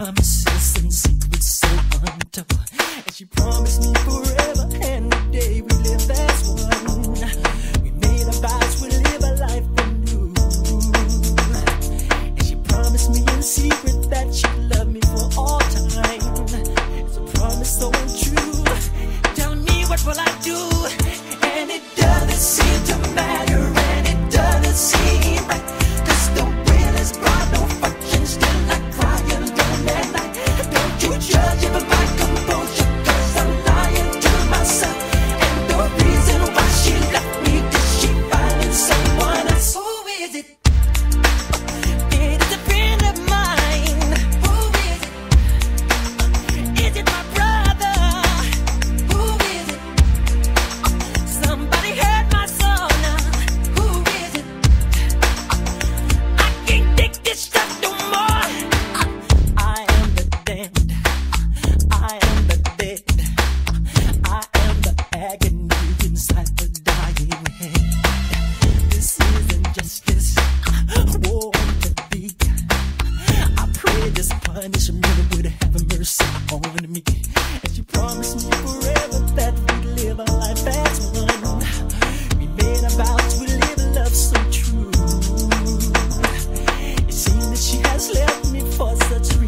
promises and secrets so untold. And she promised me forever and the day we live as one. We made a vows, we live a life anew. And she promised me in secret that she'd love me for all time. It's a promise so untrue. Tell me, what will I do? And it doesn't seem to matter, and it doesn't seem right. Left me for such